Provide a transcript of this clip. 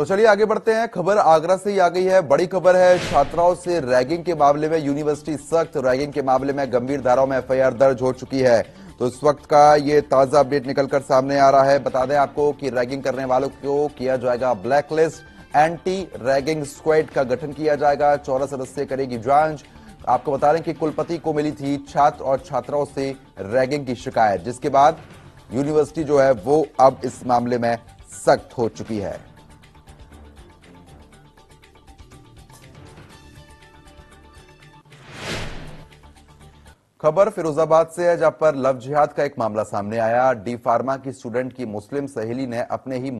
तो चलिए आगे बढ़ते हैं। खबर आगरा से ही आ गई है। बड़ी खबर है, छात्राओं से रैगिंग के मामले में यूनिवर्सिटी सख्त। रैगिंग के मामले में गंभीर धाराओं में एफआईआर दर्ज हो चुकी है। तो इस वक्त का ये ताजा अपडेट निकलकर सामने आ रहा है। बता दें आपको कि रैगिंग करने वालों को किया जाएगा ब्लैकलिस्ट। एंटी रैगिंग स्क्वेड का गठन किया जाएगा। 14 सदस्य करेगी जांच। आपको बता रहे हैं कि कुलपति को मिली थी छात्र और छात्राओं से रैगिंग की शिकायत, जिसके बाद यूनिवर्सिटी जो है वो अब इस मामले में सख्त हो चुकी है। खबर फिरोजाबाद से है, जहां पर लव जिहाद का एक मामला सामने आया। डी फार्मा की स्टूडेंट की मुस्लिम सहेली ने अपने ही